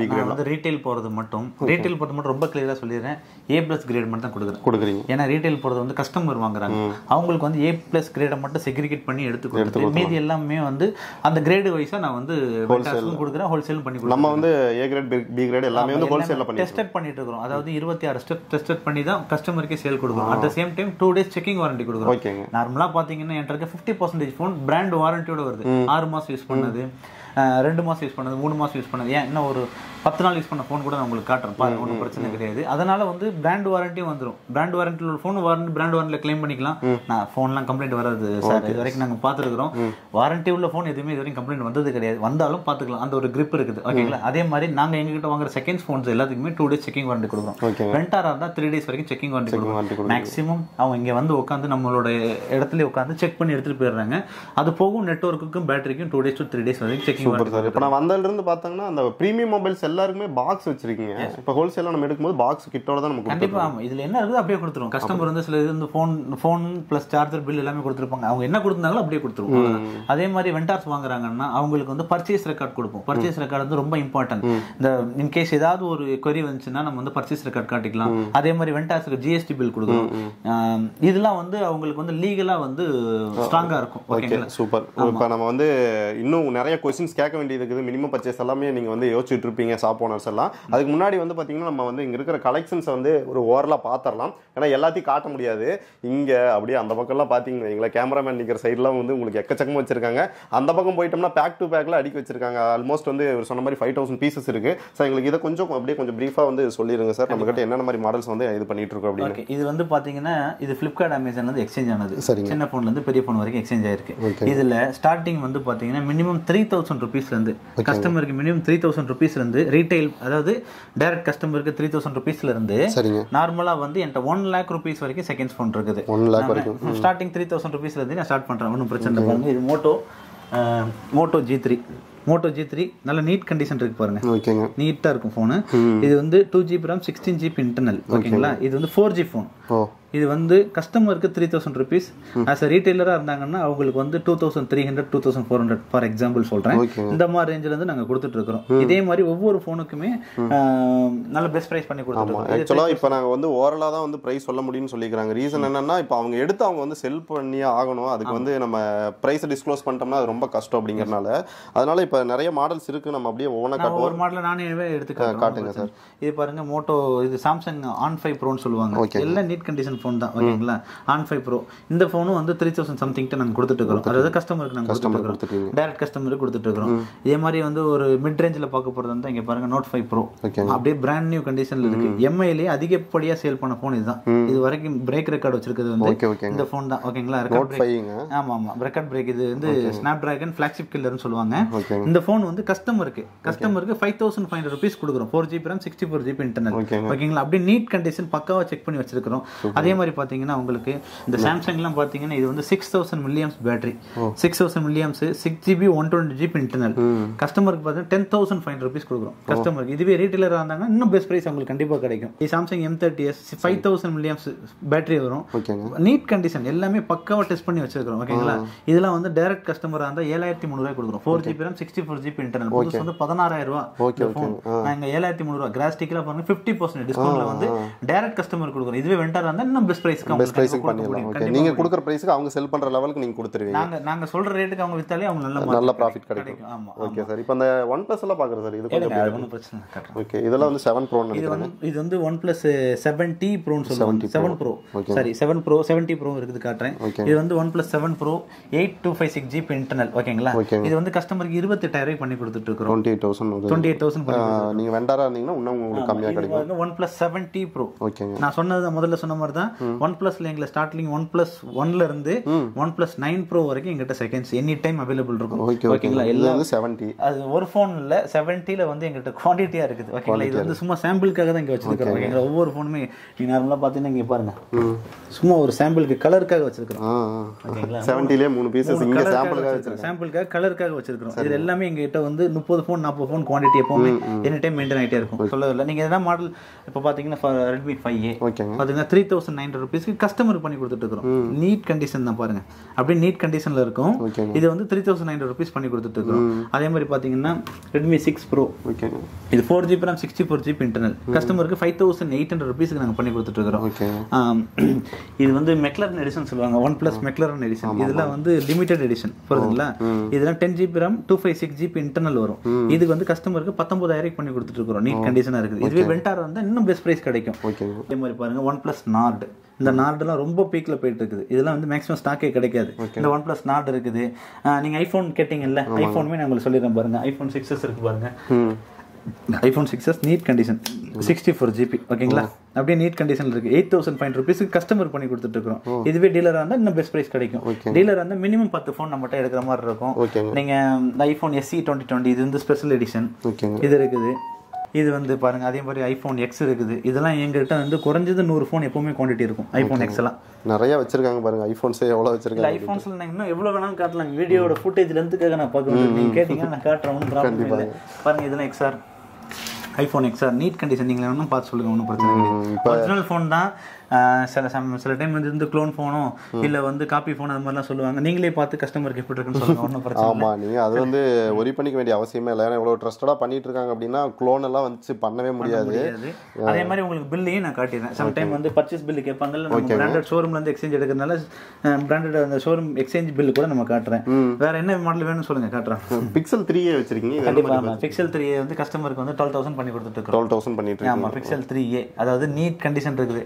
பி கிரேட் வந்து ரீட்டைல் போறது மட்டும் ரீட்டைல் போறது மட்டும் ரொம்ப கிளியரா சொல்லிடுறேன், ஏ பிளஸ் கிரேட் மட்டும் தான் கொடுக்குறேன் கொடுக்குறீங்க. ஏன்னா ரீட்டைல் போறது வந்து கஸ்டமர் வாங்குறாங்க, அவங்களுக்கு வந்து ஏ பிளஸ் கிரேடை மட்டும் செக்ரிகேட் பண்ணி எடுத்து கொடுத்து மீதி எல்லாமே வந்து அந்த கிரேடு வைஸா நான் வந்து ஹோல்சேலும் கொடுக்குறேன், ஹோல்சேலும் பண்ணி கொடுக்குறேன். நம்ம வந்து ஏ கிரேட் பி கிரேட் எல்லாமே வந்து ஹோல்சேல்ல பண்ணி டெஸ்ட் அவுட் பண்ணிட்டு இருக்கோம். அதாவது இருபத்தி ஆறு ஸ்டெப் டெஸ்ட் அவுட் பண்ணி தான் கஸ்டமருக்கு சேல் கொடுக்குறோம். At the same time two days checking warranty கொடுக்குறோம். ஓகேங்க. நார்மலா பாத்தீங்கன்னா என்கிட்ட fifty percent phone brand warranty ஓட வருது. ஆறு மாசம் யூஸ் பண்ணது, ரெண்டு மாசம் யூஸ் பண்ணது, மூணு மாசம் யூஸ் பண்ணது, ஏன் இன்னும் ஒரு பத்து நாள் யூஸ் பண்ண ஃபோன் கூட நான் உங்களுக்கு காட்டுறேன் பாருங்க, ஒன்றும் பிரச்சனை கிடையாது. அதனால வந்து பிராண்ட் வாரண்டியும் வந்துடும். பிராண்ட் வாரண்டியில் உள்ள ஃபோன் வாரண்டி பிராண்ட் வாரண்டியில் கிளைம் பண்ணிக்கலாம். நான் ஃபோன்லாம் கம்ப்ளைண்ட் வராது சார், இது வரைக்கும் நாங்கள் பார்த்துருக்குறோம். வாரண்டி உள்ள ஃபோன் எதுவுமே இது வரைக்கும் கம்ப்ளைண்ட் வந்தது கிடையாது. வந்தாலும் பார்த்துக்கலாம், அந்த ஒரு கிரிப் இருக்குது. ஓகேங்களா? அதே மாதிரி நாங்கள் எங்ககிட்ட வாங்குற செகண்ட்ஸ் ஃபோன்ஸ் எல்லாத்துக்குமே டூ டேஸ் செக்கிங் வாரண்டி கொடுக்குறோம். ரெண்டாரா இருந்தால் த்ரீ டேஸ் வரைக்கும் செக்கிங் வாரண்டி கொடுக்குறோம். மேக்ஸிமம் அவங்க இங்கே வந்து உட்காந்து நம்மளோட இடத்துல உட்காந்து செக் பண்ணி எடுத்துகிட்டு போயிடுறாங்க. அது போகும் நெட்வொர்க்குக்கும் பேட்டரிக்கும் two days to three days வரைக்கும் செக்கிங் வாரண்டி. இப்போ நான் வந்ததுல இருந்து பார்த்தீங்கன்னா அந்த பிரீமியம் மொபைல்ஸ் எல்லாருமே பாக்ஸ் வச்சிருக்கீங்க. இப்போ ஹோல்சேலா நம்ம எடுக்கும்போது பாக்ஸ் கிட்டோட தான் நமக்கு கண்டிப்பா இதுல என்ன இருக்குது அப்படியே கொடுத்துருவோம். கஸ்டமர் வந்து சில இது phone phone plus charger bill எல்லாமே கொடுத்துருப்பாங்க. அவங்க என்ன கொடுத்துருந்தாங்களோ அப்படியே கொடுத்துருவோம். அதே மாதிரி வெண்டார்ஸ் வாங்குறாங்கன்னா அவங்களுக்கு வந்து பர்ச்சேஸ் ரெக்கார்ட் கொடுப்போம். பர்ச்சேஸ் ரெக்கார்டு வந்து ரொம்ப இம்பார்ட்டன்ட். இந்த இன்கேஸ் ஏதாவது ஒரு கொரி வந்துச்சுன்னா நம்ம வந்து பர்ச்சேஸ் ரெக்கார்ட் காட்டிக்கலாம். அதே மாதிரி வெண்டார்ஸுக்கு ஜிஎஸ்டி பில் கொடுக்குறோம். இதெல்லாம் வந்து அவங்களுக்கு வந்து லீகலா வந்து ஸ்ட்ராங்கா இருக்கும். ஓகேங்களா? சூப்பர். இப்போ நம்ம வந்து இன்னும் நிறைய கொஸ்டின்ஸ் கேட்க வேண்டியது இருக்குது. மினிமம் பர்ச்சேஸ் எல்லாமே நீங்க வந்து யோசிச்சுட்டு இருப்பீங்க ஷாப் ஓனர்ஸ் எல்லாம். அதுக்கு முன்னாடி வந்து பாத்தீங்கன்னா நம்ம வந்து இங்க இருக்கிற கலெக்ஷன்ஸ் வந்து ஒரு ஓரலா பாத்திரலாம். ஏன்னா எல்லாத்தையும் காட்ட முடியாது. இங்க அப்படியே அந்த பக்கம் எல்லாம் பாத்தீங்கன்னா எங்களை கேமராமேன் நிக்கிற சைட்லாம் வந்து உங்களுக்கு எக்கச்சக்கமா வச்சிருக்காங்க. அந்த பக்கம் போயிட்டோம்னா பேக் டு பேக்ல அடிக்க வச்சிருக்காங்க. ஆல்மோஸ்ட் வந்து சொன்ன மாதிரி ஃபைவ் தௌசண்ட் பீசஸ் இருக்கு. சார் எங்களுக்கு இதை கொஞ்சம் அப்படியே கொஞ்சம் பிரீஃபா வந்து சொல்லிருங்க சார், நம்ம கிட்ட என்னென்ன மாதிரி மாடல்ஸ் வந்து இது பண்ணிட்டு இருக்கோம் அப்படின்னு. இது வந்து பாத்தீங்கன்னா இது பிளிப்கார்ட் அமேசான்ல இருந்து எக்ஸ்சேஞ்ச் ஆனது. சின்ன போன்ல இருந்து பெரிய போன் வரைக்கும் எக்ஸ்சேஞ்ச் ஆயிருக்கு. இதுல ஸ்டார்டிங் வந்து பாத்தீங்கன்னா மினிமம் த்ரீ தௌசண்ட் ருபீஸ்ல இருந்து கஸ்டமருக்கு மினிமம் த்ரீ தௌசண்ட் ருபீஸ்ல இருந்து ரீட்டைல் அதாவது டைரக்ட் கஸ்டமருக்கு த்ரீ தௌசண்ட் ருபீஸ்ல இருந்து நார்மலா வந்து என்கிட்ட ஒன் லேக் ருபீஸ் வரைக்கும் செகண்ட்ஸ் ஃபோன் இருக்குது. ஸ்டார்டிங் த்ரீ தௌசண்ட் ருபீஸ்ல இருந்து நான் ஸ்டார்ட் பண்றேன், ஒன்றும் பிரச்சனை இல்லை. பாருங்க, இது Moto Moto G three Moto G three நல்ல நீட் கண்டிஷன் இருக்கு பாருங்க. ஓகேங்க, நீட்டா இருக்கும் ஃபோனு. இது வந்து two GB RAM sixteen GB internal. ஓகேங்களா? இது வந்து ஃபோர் ஜி ஃபோன். இது வந்து கஸ்டமருக்கு three thousand rupees as a ரீட்டைலராக இருந்தாங்கன்னா அவங்களுக்கு வந்து two thousand three hundred two thousand four hundred for example சொல்கிறேன். இந்த மாதிரி ரேஞ்சில் வந்து நாங்கள் கொடுத்துட்டு இருக்கிறோம். இதே மாதிரி ஒவ்வொரு ஃபோனுக்குமே நல்ல பெஸ்ட் ப்ரைஸ் பண்ணி கொடுத்துருக்கோம். ஆக்சுவலாக இப்போ நாங்கள் வந்து ஓவராலாக தான் வந்து ப்ரைஸ் சொல்ல முடியும்னு சொல்லிக்கிறாங்க. ரீசன் என்னன்னா இப்போ அவங்க எடுத்து அவங்க வந்து செல் பண்ணியே ஆகணும், அதுக்கு வந்து நம்ம ப்ரைஸை டிஸ்க்ளோஸ் பண்ணிட்டோம்னா அது ரொம்ப கஷ்டம் அப்படிங்கிறனால அதனால இப்போ நிறைய மாடல்ஸ் இருக்குது. நம்ம அப்படியே ஒவ்வொன்றா காட்டுவோம். ஒரு மாடலை நானே எடுத்துக்கிறேன், காட்டுங்க சார். இது பாருங்கள் மோட்டோ, இது சாம்சங் ஆன் ஃபைவ் ப்ரோன்னு சொல்லுவாங்க. எல்லாம் நீட் கண்டிஷன் ஃபோன் தான் ஓகேங்களா. ஆன் ஃபைவ் ப்ரோ இந்த ஃபோனும் வந்து த்ரீ தௌசண்ட் சம்திங்ட்ட நாங்கள் கொடுத்துட்டு இருக்கிறோம். அதாவது கஸ்டமருக்கு நாங்கள் கொடுத்துருக்கோம், டேரக்ட் கஸ்டமருக்கு கொடுத்துட்டு இருக்கிறோம். இதே மாதிரி வந்து ஒரு மிட் ரேஞ்சில் பார்க்க போகிறது வந்து இங்கே பாருங்கள் நோட் ஃபைவ் ப்ரோ அப்படியே பிராண்ட் நியூ கண்டிஷனில் இருக்குது. எம்ஐலேயே அதிகப்படியாக சேல் பண்ண ஃபோன் இதுதான். இது வரைக்கும் பிரேக் ரெக்கார்டு வச்சிருக்கிறது வந்து இந்த ஃபோன் தான் ஓகேங்களா. ஆமாம் ஆமாம் ரெக்கார்ட் பிரேக். இது வந்து ஸ்னாப் டிராகன் ஃபிளாக்ஷிப் கில்லர்னு சொல்லுவாங்க. இந்த ஃபோன் வந்து கஸ்டமருக்கு கஸ்டமருக்கு five thousand five hundred rupees கொடுக்குறோம். Four GB RAM sixty four GB internal ஓகேங்களா. அப்படியே நீட் கண்டிஷன் பக்காவாக செக் பண்ணி வச்சிருக்கிறோம். அதே மாதிரி பார்த்தீங்கன்னா உங்களுக்கு இந்த சாம்சங்லாம் பார்த்தீங்கன்னா இது வந்து six thousand milliamps battery, six thousand milliamps six GB one twenty GB internal. கஸ்டமருக்கு பார்த்தீங்கன்னா ten thousand five hundred rupees கொடுக்குறோம் கஸ்டமருக்கு. இதுவே ரீட்டைலராக இருந்தாங்கன்னா இன்னும் பெஸ்ட் ப்ரைஸ் அவங்களுக்கு கண்டிப்பாக கிடைக்கும். இது Samsung M thirty S five thousand milliamps battery வரும். நீட் கண்டிஷன் எல்லாமே பக்காவாக டெஸ்ட் பண்ணி வச்சிருக்கிறோம் ஓகேங்களா. இதெல்லாம் வந்து டேரக்ட் கஸ்டமராக இருந்தால் ஏழாயிரத்தி மூணு ரூபாய் கொடுக்குறோம். Four GB RAM sixty four GB internal வந்து பதினாறாயிரம் ரூபா ஃபோன் நாங்கள் ஏழாயிரத்தி மூணு ரூபா கிராஸ்டிக்கலாக பாருங்க ஃபிஃப்டி பர்சன்ட் டிஸ்கவுண்ட்ல வந்து டேரக்ட் கஸ்டமர் கொடுக்குறோம். இதுவே வெண்டாரா இருந்தால் இன்னும் பெஸ்ட் ப்ரைஸ்க்கு பெஸ்ட் ப்ரைஸ்க்கு பண்ணிடலாம். நீங்கள் கொடுக்குற ப்ரைஸுக்கு அவங்க செல் பண்ணுற லெவலுக்கு நீங்கள் கொடுத்துருவீங்க. நாங்கள் நாங்கள் சொல்கிற ரேட்டுக்கு அவங்க விற்றாலே அவங்க நல்ல நல்ல ப்ராஃபிட் கிடைக்கும். ஆமாம் ஓகே சார். இப்போ அந்த ஒன் ப்ளஸ் எல்லாம் பார்க்குறேன் சார். இது கொஞ்சம் ஒன்றும் பிரச்சனை கரெக்ட் ஓகே. இதெல்லாம் வந்து செவன் ப்ரோ நினைக்கிறேன். இது வந்து ஒன் ப்ளஸ் செவன்டி ப்ரோன்னு சொல்லுவாங்க. Seven pro sorry seven pro seventy pro இருக்குது காட்டுறேன். இது வந்து OnePlus seven pro eight two five six GB internal ஓகேங்களா. இது வந்து கஸ்டமருக்கு இருபத்தெட்டாயிரம் ரூபாய் பண்ணி கொடுத்துட்டு இருக்கிறோம். Twenty eight thousand twenty eight thousand நீங்கள் வெண்டாராக இருந்தீங்கன்னா இன்னும் உங்களுக்கு கம்மியாக கிடைக்கும். ஒன் ப்ளஸ் செவன்டி ப்ரோ ஓகேங்க. நான் சொன்னது முதல்ல சொன்ன மாதிரி தான் ஒன் ப்ளஸ்ல எங்களை ஸ்டார்டிங் ஒன் ப்ளஸ் ஒன்ல இருந்து ஒன் ப்ளஸ் நைன் ப்ரோ வரைக்கும் எங்கிட்ட செகண்ட்ஸ் எனி டைம் அவைலபிள் இருக்கும் ஓகேங்களா. எல்லாம் செவன்டி அது ஒரு ஃபோன்ல செவன்ட்டில வந்து எங்கிட்ட குவான்டிட்டியா இருக்குது ஓகேங்களா. இது வந்து சும்மா சாம்பிளுக்காக தான் இங்கே வச்சிருக்கிறோம் ஓகேங்களா. ஒவ்வொரு ஃபோனுமே நீ நார்மலாக பார்த்தீங்கன்னா இங்கே பாருங்க சும்மா ஒரு சாம்பிளுக்கு கலருக்காக வச்சிருக்கிறோம் ஓகேங்களா. செவன்ட்டிலே மூணு பீசஸ் இங்கே சாம்பிளுக்காக வச்சிருக்கோம், சாம்பிளுக்காக கலருக்காக வச்சிருக்கிறோம். இது எல்லாமே எங்ககிட்ட வந்து முப்பது ஃபோன் நாற்பது ஃபோன் குவான்டிட்டி எப்பவுமே எனி டைம் மெயின்டைன் ஆகிட்டே இருக்கும். சொல்லதில்லை நீங்கள் எதனா மாடல் இப்போ பார்த்தீங்கன்னா ரெட்மி ஃபைவ் ஏ பார்த்தீங்கன்னா த்ரீ தௌசண்ட் நைன் ஹண்ட்ரட் ருபீஸ்க்கு கஸ்டமருக்கு பண்ணி கொடுத்துட்டு இருக்கிறோம். நீட் கண்டிஷன் தான் பாருங்க, அப்படியே நீட் கண்டிஷனில் இருக்கும். இது வந்து three thousand nine hundred rupees பண்ணி கொடுத்துட்டு இருக்கிறோம். அதே மாதிரி பார்த்தீங்கன்னா ரெட்மி சிக்ஸ் ப்ரோ ஓகே. இது four GB RAM sixty four GB internal கஸ்டமருக்கு ஃபைவ் தௌசண்ட் எயிட் ஹண்ட்ரட் ருபீஸ்க்கு நாங்கள் பண்ணி கொடுத்துட்டு இருக்கிறோம். இது வந்து மெக்லரன் எடிஷன் சொல்லுவாங்க. ஒன் பிளஸ் மெக்லரன் எடிஷன் இதெல்லாம் வந்து லிமிடெட் எடிஷன் புரியுதுங்களா. இதெல்லாம் ten GB RAM two five six GB internal வரும். இதுக்கு வந்து கஸ்டமருக்கு பத்தொன்பதாயிரம் பண்ணி கொடுத்துட்டு இருக்கிறோம். நீட் கண்டிஷனா இருக்குது. இதுவே வெண்டார் வந்து இன்னும் பெஸ்ட் பிரைஸ் கிடைக்கும். அதே மாதிரி பாருங்க ஒன் பிளஸ் நார்டு, இந்த நார்டெல்லாம் ரொம்ப பீக்கில் போயிட்டு இருக்குது. இதெல்லாம் வந்து மேக்ஸிமம் ஸ்டாக்கே கிடைக்காது. இந்த ஒன் பிளஸ் நார்டு இருக்குது. நீங்கள் ஐஃபோன் கேட்டீங்கல்ல, ஐஃபோனுமே நான் உங்களுக்கு சொல்லிடுறேன் பாருங்க. ஐஃபோன் சிக்ஸ் எஸ் இருக்கு பாருங்க. IPhone six S neat condition sixty four GB ஓகேங்களா. அப்படியே நீட் கண்டிஷன் இருக்கு. எயிட் தௌசண்ட் ஃபைவ் ஹண்ட்ரட் ருபீஸ்க்கு கஸ்டமர் பண்ணி கொடுத்துட்டு இருக்கிறோம். இதுவே டீலராக இருந்தால் இன்னும் பெஸ்ட் ப்ரைஸ் கிடைக்கும். டீலராக இருந்தால் மினிமம் பத்து ஃபோன் நம்மகிட்ட எடுக்கிற மாதிரி இருக்கும். நீங்கள் ஐஃபோன் எஸ்சி டுவெண்ட்டி டுவெண்ட்டி இது வந்து ஸ்பெஷல் எடிஷன் இது இருக்குது. இது வந்து பாருங்கள் அதே மாதிரி ஐஃபோன் எக்ஸ் இருக்குது. இதெல்லாம் எங்கள்கிட்ட வந்து குறைஞ்சது நூறு ஃபோன் எப்போவுமே குவான்டிட்டி இருக்கும். ஐஃபோன் எக்ஸ் எல்லாம் நிறையா வச்சிருக்காங்க பாருங்கள். ஐஃபோன்ஸே எவ்வளோ வச்சிருக்காங்க. ஐஃபோன்ஸில் நான் இன்னும் எவ்வளோ வேணாலும் காட்டலாம். வீடியோட ஃபுட்டேஜ்லேருந்துக்காக நான் பார்க்குறேன். நீங்கள் கேட்டிங்கன்னா நான் காட்டுறேன் பாருங்கள். இதெல்லாம் XR iPhone XR neat condition நீங்கள் வேணும் பார்த்து சொல்லுங்கள், ஒன்றும் பிரச்சனை இல்லை. ஒரிஜினல் ஃபோன் தான். சில சம சில டைம் வந்து இருந்து க்ளோன் ஃபோனோ இல்லை வந்து காப்பி ஃபோன் அது மாதிரிலாம் சொல்லுவாங்க. நீங்களே பார்த்து கஸ்டமருக்கு எப்படி இருக்குன்னு சொல்லுங்கள், ஒன்றும் பிரச்சனை இல்லை. ஆமாம், நீங்கள் அது வந்து ஒரி பண்ணிக்க வேண்டிய அவசியமே இல்லை. ஏன்னா இவ்வளோ ட்ரஸ்டடாக பண்ணிட்டு இருக்காங்க அப்படின்னா க்ளோன் எல்லாம் வந்து பண்ணவே முடியாது. அதே மாதிரி உங்களுக்கு பில்லையும் நான் காட்டிடுறேன். சம் டைம் வந்து பர்ச்சேஸ் பில்லு கேட்பாங்கல்ல, நம்ம பிராண்டட் ஷோரூம்லேருந்து எக்ஸ்சேஞ்ச் எடுக்கிறதுனால பிராண்டட் அந்த ஷோரூம் எக்ஸ்சேஞ்ச் பில்லு கூட நம்ம காட்டுறேன். வேறு என்ன மாடல் வேணும்னு சொல்லுங்கள் காட்டுறேன். பிக்சல் த்ரீ ஏ வச்சிருக்கீங்க கண்டிப்பாக. பிக்சல் த்ரீ ஏ வந்து கஸ்டமருக்கு வந்து டுவெல் தௌசண்ட் பண்ணி கொடுத்துட்டு இருக்கோம். டுவெல் தௌசண்ட் பண்ணிட்டு இருக்கோம். ஆமாம், பிக்சல் த்ரீ ஏ அதாவது நீட் கண்டிஷன் இருக்குது.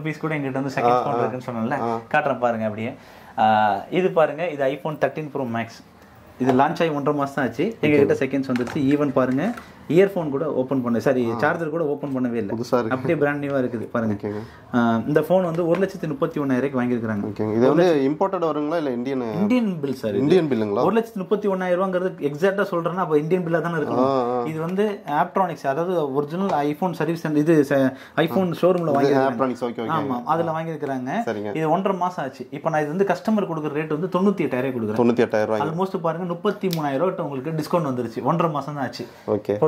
ருபீஸ் கூட எங்கிட்ட வந்து செகண்ட் ஃபோன் இருக்குன்னு சொன்னல காட்டுறேன் பாருங்க. அப்படியே இது பாருங்க. இது ஐபோன் தேர்ட்டீன் ப்ரோ மேக்ஸ் இது லான்ச் ஆகி ஒன்றரை மாசம் ஆச்சு. எங்ககிட்ட செகண்ட்ஸ் வந்துருச்சு. ஈவன் பாருங்க இயர்ஃபோன் கூட ஓப்பன் பண்ண சாரி சார்ஜர் கூட ஓப்பன் பண்ணவே இல்லை, அப்படியே பிராண்ட் நியூவா இருக்குது பாருங்க. இந்த ஃபோன் வந்து ஒரு லட்சத்தி முப்பத்தி ஒன்னாயிரம் வாங்கியிருக்காங்க. இந்தியன் பில் சார், இந்தியன் பில்லுங்களா? ஒரு லட்சத்தி முப்பத்தி ஒன்னாயிரம் ரூபாங்கிறது எக்ஸாக்டா சொல்றேன்னா அப்ப இந்தியன் பில்லா தானே இருக்கு. இது வந்து ஆப்ட்ரானிக்ஸ், அதாவது ஒரிஜினல் ஐபோன் சர்வீஸ் இது ஐபோன் ஷோரூம்ல வாங்கியிருக்காங்க. ஆமா, அதுல வாங்கியிருக்காங்க. இது ஒன்றரை மாசம் ஆச்சு. இப்போ நான் இது வந்து கஸ்டமர் கொடுக்குற ரேட் வந்து தொண்ணூத்தி எட்டாயிரம் கொடுக்குறேன். தொண்ணூத்தி எட்டாயிரம் ரூபாய் ஆல்மோஸ்ட் பாருங்க முப்பத்தி மூணாயிரம் ரூபாய் உங்களுக்கு டிஸ்கவுண்ட் வந்துருச்சு. ஒன்றரை மாசம் தான் ஆச்சு. ஓகே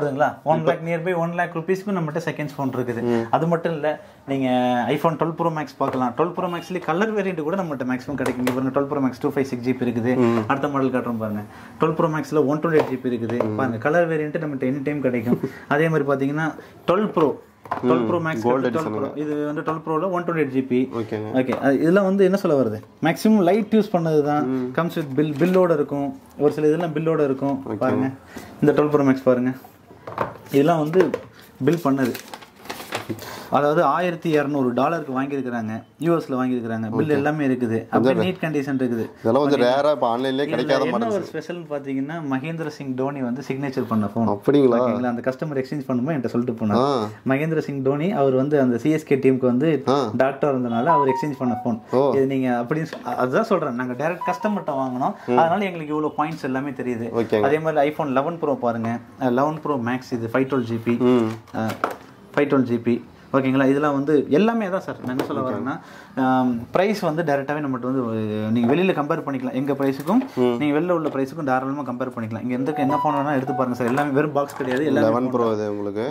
என்ன சொல்ல வருது, மேக்ஸிமம் லைட் யூஸ் பண்ணதுதான். கம்ஸ் வித் பில், பில்லோட இருக்கும். ஒரு சில இதெல்லாம் பில்லோட இருக்கும் பாருங்க. இந்த ட்வெல்வ் ப்ரோ மேக்ஸ் பாருங்க, இதெல்லாம் வந்து பில் பண்ணது. அதாவது ஆயிரத்தி இரநூறு டாலருக்கு வாங்கியிருக்கிறாங்க. யூஎஸ்ல வாங்கியிருக்கிறாங்க. பில் எல்லாமே இருக்குது. அப்படியே நீட் கண்டிஷன் இருக்குது. இதெல்லாம் கொஞ்சம் ரேரா இப்ப ஆன்லைன்லயே கிடைக்காத மாதிரி ஒரு ஸ்பெஷல் பாத்தீங்கன்னா மகேந்திர சிங் டோனி வந்து சிக்னேச்சர் பண்ண ஃபோன். அப்படிங்களா? அந்த கஸ்டமர் எக்ஸ்சேஞ்ச் பண்ணும்போது என்கிட்ட சொல்லிட்டு போனாங்க. மகேந்திர சிங் டோனி அவர் வந்து அந்த சிஎஸ்கே டீமுக்கு வந்து டாக்டர் இருந்தனால அவர் எக்ஸ்சேஞ்ச் பண்ண ஃபோன் இது. நீங்க அப்படின்னு அதுதான் சொல்றேன், நாங்க டைரக்ட் கஸ்டமர்கிட்ட வாங்கினோம், அதனால எங்களுக்கு இவ்வளவு பாயிண்ட்ஸ் எல்லாமே தெரியுது. அதே மாதிரி ஐபோன் லெவன் ப்ரோ பாருங்க, லெவன் ப்ரோ மேக்ஸ் இது five twelve GB five twelve GB ஓகேங்களா? இதெல்லாம் வந்து எல்லாமே தான் சார். நான் என்ன சொல்ல வரேன்னா ப்ரைஸ் வந்து டேரெக்டாகவே நம்மகிட்ட வந்து நீங்கள் வெளியில் கம்பேர் பண்ணிக்கலாம். எங்கள் ப்ரைஸுக்கும் நீங்கள் வெளியில் உள்ள ப்ரைஸுக்கும் தாராளமாக கம்பேர் பண்ணிக்கலாம். இங்கே எந்த என்ன ஃபோன் வேணால் எடுத்து பாருங்கள் சார். எல்லாமே வெறும் பாக்ஸ் கிடையாது. எல்லாமே உங்களுக்கு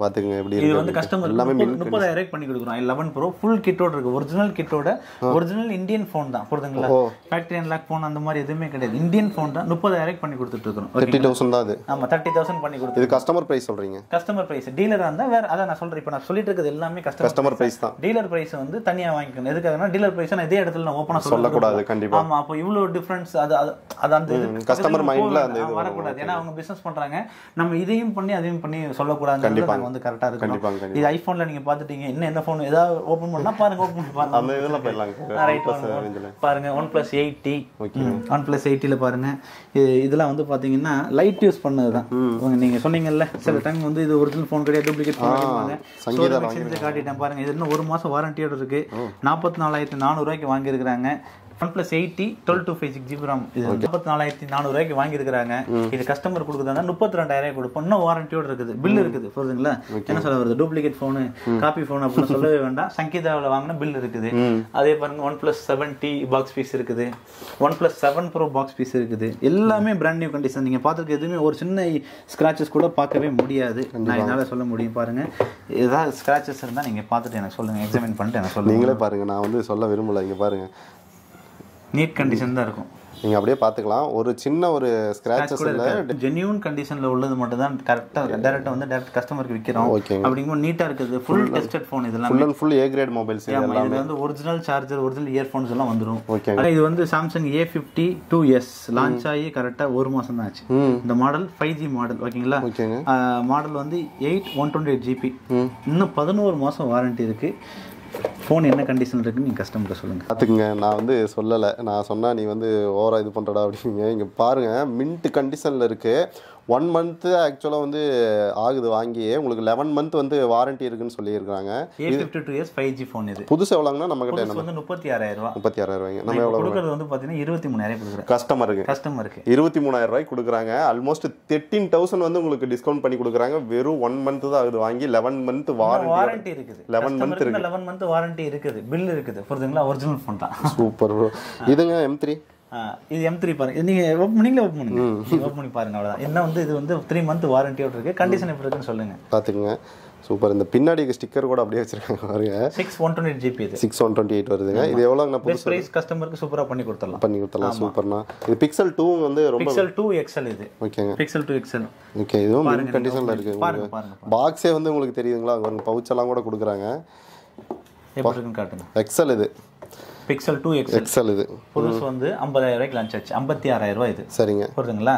பாத்துங்க. இது வந்து கஸ்டமர் முப்பதாயிரம் ரூபாய் பண்ணி கொடுக்குறோம். லெவன் ப்ரோ ஃபுல் கிட்டோட இருக்கு. ஒரிஜினல் கிட்டோட ஒரிஜினல் இந்தியன் ஃபோன் தான். புரியுதுங்களா? ஃபேக்டரி அன்லாக் ஃபோன் அந்த மாதிரி எதுவுமே கிடையாது. இந்தியன் ஃபோன் தான். முப்பதாயிரம் ரூபாய் பண்ணி கொடுத்துட்டு இருக்கோம். தேர்ட்டி தௌசண்ட் தான் அது. ஆமா, தேர்ட்டி தௌசண்ட் பண்ணி கொடுத்து. இது கஸ்டமர் பிரைஸ் சொல்றீங்க? Customer price. டீலரா இருந்தா வேற. அதான் நான் சொல்றேன், இப்போ நான் சொல்லிட்டு இருக்கிறது எல்லாமே கஸ்டமர் பிரைஸ் தான். டீலர் பிரைஸ் வந்து தனியா வாங்கிக்கணும். எதுக்காகனா டீலர் பிரைஸ் நான் இதே இடத்துல நான் ஓபனா சொல்லக்கூடாது. கண்டிப்பா. ஆமா, அப்போ இவ்வளவு டிஃபரன்ஸ் அது அது அந்த கஸ்டமர் மைண்ட்ல அந்த இது வரக்கூடாது. ஏன்னா அவங்க பிசினஸ் பண்றாங்க. நம்ம இதையும் பண்ணி அதையும் பண்ணி சொல்லக்கூடாது. கண்டிப்பா வந்து கரெக்டா இருக்கு. இது ஐபோன்ல நீங்க பாத்துட்டீங்க. இன்ன என்ன ஃபோன் ஏதாவது ஓபன் பண்ணா பாருங்க, ஓபன் பண்ணி பாருங்க. அந்த இதெல்லாம் போய்லாம் ரைட் பாருங்க. OnePlus eighty okay, OnePlus eighty ல பாருங்க. இதெல்லாம் வந்து பாத்தீங்கன்னா லைட் யூஸ் பண்ணதுதான். நீங்க சொன்னீங்கல்ல சில டைம் வந்து இது ஒரிஜினல் ஃபோன் கிடையாது, டூப்ளிகேட் ஃபோன் வாங்குவாங்க. சங்கீதா வாங்கி காட்டிட்டேன் பாருங்க. இது இன்னும் ஒரு மாசம் வாரண்டியோட இருக்கு. நாற்பத்தி நாலாயிரத்து நானூறு ரூபாய்க்கு வாங்கி இருக்காங்க. OnePlus eighty twelve to fifty-six GB RAM இது நாற்பத்தி நாலாயிரத்து நானூறு ரூபாய்க்கு வாங்கி இருக்காங்க. இது கஸ்டமர் கொடுக்குறதா முப்பத்தி ரெண்டாயிரம் ரூபாய் கொடுப்போம். இன்னும் வாரண்டியோட இருக்குது, பில் இருக்குது. புரியுதுங்களா? என்ன சொல்ல வருது, டூப்ளிகேட் ஃபோனு காப்பி ஃபோன் அப்படின்னு சொல்லவே வேண்டாம். சங்கீதாவில் வாங்கினா பில் இருக்குது. அதே பாருங்க OnePlus செவன்டி பாக்ஸ் பீஸ் இருக்குது. OnePlus seven pro box piece இருக்குது. எல்லாமே பிராண்ட் நியூ கண்டிஷன். நீங்கள் பார்த்துருக்க எதுவுமே ஒரு சின்ன ஸ்க்ராச்சஸ் கூட பார்க்கவே முடியாது. நான் என்னால் சொல்ல முடியும் பாருங்க. ஏதாவது ஸ்க்ராச்சஸ் இருந்தால் நீங்கள் பார்த்துட்டு எனக்கு சொல்லுங்கள், எக்ஸாமின் பண்ணிட்டு எனக்கு சொல்லுங்கள். நீங்களே பாருங்க, நான் வந்து சொல்ல விரும்பலை. இங்கே பாருங்க, நீட் கண்டிஷன் தான் இருக்கும். நீங்கள் அப்படியே பார்த்துக்கலாம். ஒரு சின்ன ஒரு ஸ்க்ராச்சஸ் இல்லை, ஜென்யூன் கண்டிஷனில் உள்ளது மட்டும் தான் கரெக்டாக டேரெக்டாக வந்து டேரெக்ட் கஸ்டமருக்கு விற்கிறோம். ஓகே, அப்படிங்கும்போது நீட்டாக இருக்குது. Full tested phone. இதெல்லாம் full and full A grade mobiles. இது வந்து ஒரிஜினல் சார்ஜர், ஒரிஜினல் இயர்ஃபோன்ஸ் எல்லாம் வந்துடும். ஓகே, இது வந்து Samsung A fifty two S launch ஆகி கரெக்டாக ஒரு மாதம் தான் ஆச்சு. இந்த மாடல் ஃபைவ் ஜி மாடல். ஓகேங்களா? மாடல் வந்து eight one twenty eight GB. இன்னும் பதினோரு மாதம் வாரண்டி இருக்குது. ஃபோன் என்ன கண்டிஷன் இருக்குன்னு நீங்கள் கஸ்டமர்கிட்ட சொல்லுங்கள். பார்த்துக்குங்க, நான் வந்து சொல்லலை. நான் சொன்னால் நீ வந்து ஓவராக இது பண்ணுறடா அப்படிங்க. இங்கே பாருங்கள், மின்ட் கண்டிஷனில் இருக்குது. ஒன் மந்த்து ஆக்சுவலாக வந்து ஆகுது வாங்கி. உங்களுக்கு லெவன் மந்த் வந்து வாரண்ட்டி இருக்குன்னு சொல்லியிருக்காங்க. புதுசு எவ்வளோங்கன்னா நம்ம கிட்ட வந்து முப்பத்தி ஆறாயிரம் ரூபாய் முப்பத்தி ஆறாயிரம் ரூபாய்ங்க நம்ம எவ்வளோ கொடுக்குறது வந்து பார்த்தீங்கன்னா இருபத்தி மூணாயிரம் கொடுக்குறோம் கஸ்டமருக்கு. கஸ்டமருக்கு இருபத்தி மூணாயிரம் ரூபாய் கொடுக்குறாங்க. ஆல்மோஸ்ட் தேர்ட்டின் தௌசண்ட் வந்து உங்களுக்கு டிஸ்கவுண்ட் பண்ணி கொடுக்குறாங்க. வெறும் ஒன் மந்த்து தான் ஆகுது வாங்கி. லெவன் மந்த் வாரண்ட்டி இருக்குது. லெவன் மந்த் இருக்குது. லெவன் மந்த் வாரண்ட்டி இருக்குது, பில் இருக்குது. புரியுதுங்களா? ஒரிஜினல் ஃபோன் தான். Super bro. இதுங்க எம் த்ரீ. இது எம் த்ரீ பாருங்க. நீங்கள் ஓப்பன் பண்ணீங்களா? ஓப்பன் பண்ணுங்க, ஓப்பன் பண்ணி பாருங்க. அவ்வளோதான். என்ன வந்து இது வந்து த்ரீ மந்த் வாரண்டியோட இருக்குது. கண்டிஷன் எப்படி இருக்குன்னு சொல்லுங்கள். பார்த்துக்குங்க. சூப்பர். இந்த பின்னாடி ஸ்டிக்கர் கூட அப்படியே வச்சிருக்காங்க பாருங்க. Six one twenty eight GB இது சிக்ஸ் ஒன் டுவெண்ட்டி எயிட் வருதுங்க. இது எவ்வளோங்கண்ணா? புதுசு ப்ரைஸ் கஸ்டமருக்கு சூப்பராக பண்ணி கொடுத்துடலாம். பண்ணி கொடுத்துடலாம். சூப்பர்ண்ணா. இது பிக்சல் டூ வந்து ரொம்ப பிக்சல் டூ எக்ஸ்எல் இது. ஓகேங்க, பிக்சல் டூ எக்ஸ்எல். ஓகே, இதுவும் மின் கண்டிஷனில் இருக்குது. பாருங்க பாருங்க, பாக்ஸே வந்து உங்களுக்கு தெரியுதுங்களா? அவங்க பவுச்செல்லாம் கூட கொடுக்குறாங்க. எப்படி இருக்குன்னு காட்டுங்க. எக்ஸ்எல் இது. Pixel two X L. Excel இது. புதுசு வந்து ஐம்பதாயிரம் ரூபாய்க்கு லான்ச் ஆச்சு. ஐம்பத்தாறாயிரம் ரூபாய் இது. சரிங்க. புரியுதுங்களா?